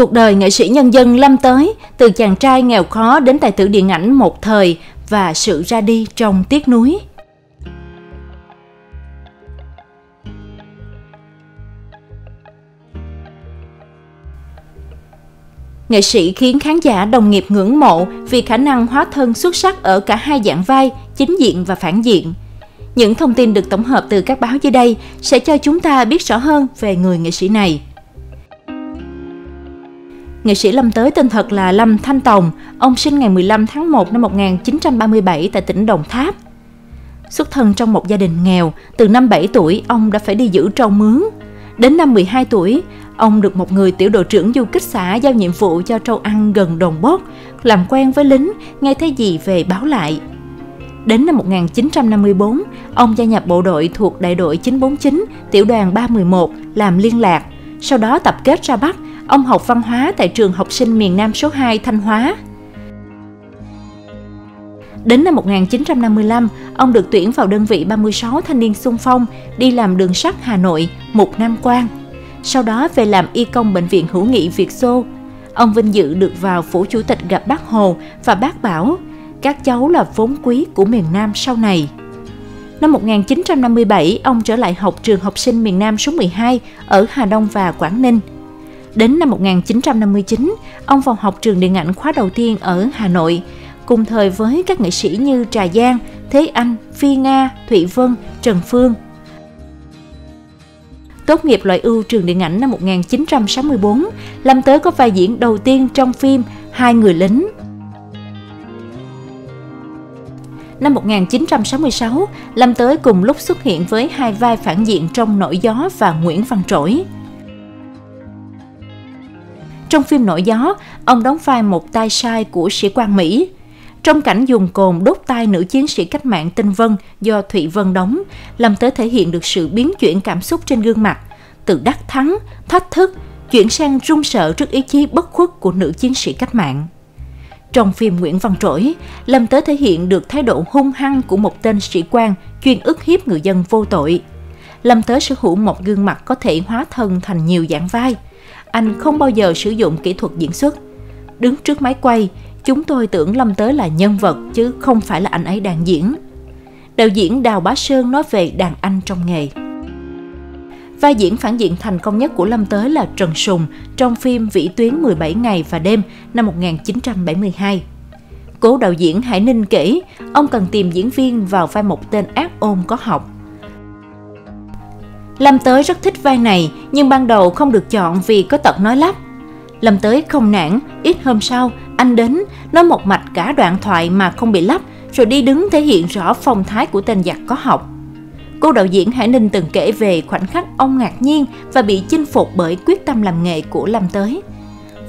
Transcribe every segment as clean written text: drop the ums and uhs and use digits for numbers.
Cuộc đời nghệ sĩ nhân dân Lâm Tới, từ chàng trai nghèo khó đến tài tử điện ảnh một thời và sự ra đi trong tiếc nuối. Nghệ sĩ khiến khán giả đồng nghiệp ngưỡng mộ vì khả năng hóa thân xuất sắc ở cả hai dạng vai, chính diện và phản diện. Những thông tin được tổng hợp từ các báo dưới đây sẽ cho chúng ta biết rõ hơn về người nghệ sĩ này. Nghệ sĩ Lâm Tới tên thật là Lâm Thanh Tòng, ông sinh ngày 15 tháng 1 năm 1937 tại tỉnh Đồng Tháp. Xuất thân trong một gia đình nghèo, từ năm 7 tuổi ông đã phải đi giữ trâu mướn. Đến năm 12 tuổi, ông được một người tiểu đội trưởng du kích xã giao nhiệm vụ cho trâu ăn gần đồn Bốt, làm quen với lính, nghe thấy gì về báo lại. Đến năm 1954, ông gia nhập bộ đội thuộc đại đội 949, tiểu đoàn 311 làm liên lạc, sau đó tập kết ra Bắc. Ông học văn hóa tại trường học sinh miền Nam số 2 Thanh Hóa. Đến năm 1955, ông được tuyển vào đơn vị 36 thanh niên xung phong đi làm đường sắt Hà Nội, Mục Nam Quan. Sau đó về làm y công bệnh viện hữu nghị Việt Xô. Ông vinh dự được vào phủ chủ tịch gặp Bác Hồ và Bác bảo các cháu là vốn quý của miền Nam sau này. Năm 1957, ông trở lại học trường học sinh miền Nam số 12 ở Hà Đông và Quảng Ninh. Đến năm 1959, ông vào học trường điện ảnh khóa đầu tiên ở Hà Nội, cùng thời với các nghệ sĩ như Trà Giang, Thế Anh, Phi Nga, Thụy Vân, Trần Phương. Tốt nghiệp loại ưu trường điện ảnh năm 1964, Lâm Tới có vai diễn đầu tiên trong phim Hai Người Lính. Năm 1966, Lâm Tới cùng lúc xuất hiện với hai vai phản diện trong Nổi Gió và Nguyễn Văn Trỗi. Trong phim Nổi Gió, ông đóng vai một tay sai của sĩ quan Mỹ. Trong cảnh dùng cồn đốt tay nữ chiến sĩ cách mạng Tinh Vân do Thụy Vân đóng, Lâm Tới thể hiện được sự biến chuyển cảm xúc trên gương mặt, từ đắc thắng, thách thức, chuyển sang run sợ trước ý chí bất khuất của nữ chiến sĩ cách mạng. Trong phim Nguyễn Văn Trỗi, Lâm Tới thể hiện được thái độ hung hăng của một tên sĩ quan chuyên ức hiếp người dân vô tội. Lâm Tới sở hữu một gương mặt có thể hóa thân thành nhiều dạng vai. Anh không bao giờ sử dụng kỹ thuật diễn xuất. Đứng trước máy quay, chúng tôi tưởng Lâm Tới là nhân vật chứ không phải là anh ấy đang diễn. Đạo diễn Đào Bá Sơn nói về đàn anh trong nghề. Vai diễn phản diện thành công nhất của Lâm Tới là Trần Sùng trong phim Vĩ Tuyến 17 ngày và đêm năm 1972. Cố đạo diễn Hải Ninh kể, ông cần tìm diễn viên vào vai một tên ác ôn có học. Lâm Tới rất thích vai này nhưng ban đầu không được chọn vì có tật nói lắp. Lâm Tới không nản, ít hôm sau anh đến nói một mạch cả đoạn thoại mà không bị lắp, rồi đi đứng thể hiện rõ phong thái của tên giặc có học. Cô đạo diễn Hải Ninh từng kể về khoảnh khắc ông ngạc nhiên và bị chinh phục bởi quyết tâm làm nghề của Lâm Tới.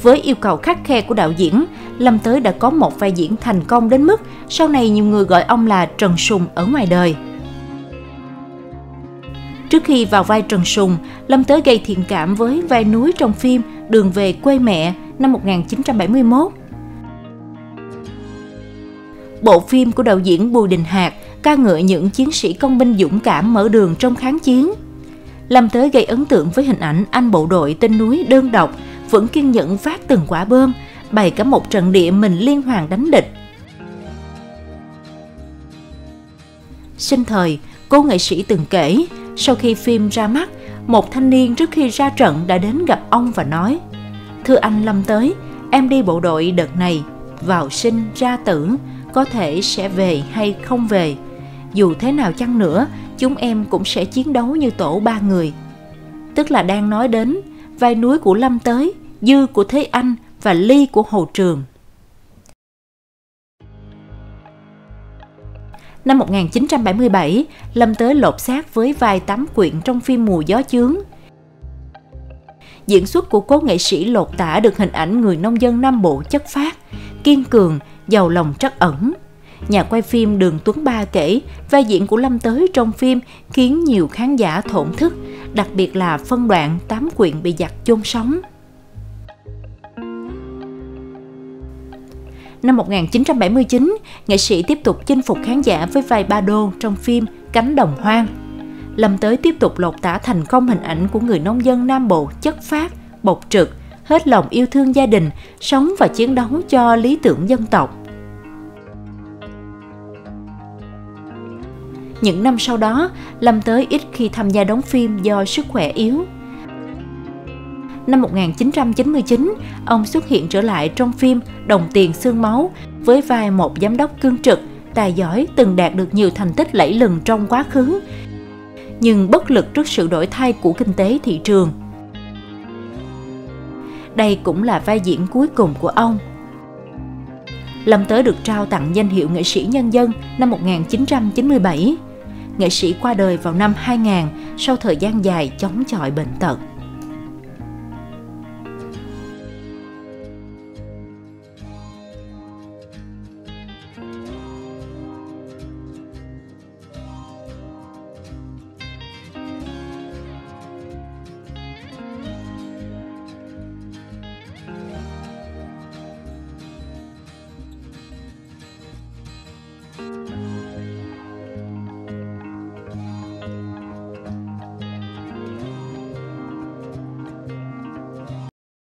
Với yêu cầu khắt khe của đạo diễn, Lâm Tới đã có một vai diễn thành công đến mức sau này nhiều người gọi ông là Trần Sùng ở ngoài đời. Trước khi vào vai Trần Sùng, Lâm Tới gây thiện cảm với vai núi trong phim Đường Về Quê Mẹ năm 1971. Bộ phim của đạo diễn Bùi Đình Hạc ca ngợi những chiến sĩ công binh dũng cảm mở đường trong kháng chiến. Lâm Tới gây ấn tượng với hình ảnh anh bộ đội tên núi đơn độc, vẫn kiên nhẫn phát từng quả bom, bày cả một trận địa mình liên hoàn đánh địch. Sinh thời, cô nghệ sĩ từng kể, sau khi phim ra mắt, một thanh niên trước khi ra trận đã đến gặp ông và nói: "Thưa anh Lâm Tới, em đi bộ đội đợt này, vào sinh ra tử, có thể sẽ về hay không về. Dù thế nào chăng nữa, chúng em cũng sẽ chiến đấu như tổ ba người." Tức là đang nói đến vai núi của Lâm Tới, Dư của Thế Anh và Ly của Hồ Trường. Năm 1977, Lâm Tới lột xác với vai Tám Quyện trong phim Mùa Gió Chướng. Diễn xuất của cố nghệ sĩ lột tả được hình ảnh người nông dân Nam Bộ chất phác, kiên cường, giàu lòng trắc ẩn. Nhà quay phim Đường Tuấn Ba kể, vai diễn của Lâm Tới trong phim khiến nhiều khán giả thổn thức, đặc biệt là phân đoạn Tám Quyện bị giặc chôn sống. Năm 1979, nghệ sĩ tiếp tục chinh phục khán giả với vai Ba Đô trong phim Cánh Đồng Hoang. Lâm Tới tiếp tục lột tả thành công hình ảnh của người nông dân Nam Bộ chất phác, bộc trực, hết lòng yêu thương gia đình, sống và chiến đấu cho lý tưởng dân tộc. Những năm sau đó, Lâm Tới ít khi tham gia đóng phim do sức khỏe yếu. Năm 1999, ông xuất hiện trở lại trong phim Đồng Tiền Xương Máu với vai một giám đốc cương trực, tài giỏi từng đạt được nhiều thành tích lẫy lừng trong quá khứ, nhưng bất lực trước sự đổi thay của kinh tế thị trường. Đây cũng là vai diễn cuối cùng của ông. Lâm Tới được trao tặng danh hiệu nghệ sĩ nhân dân năm 1997. Nghệ sĩ qua đời vào năm 2000 sau thời gian dài chống chọi bệnh tật.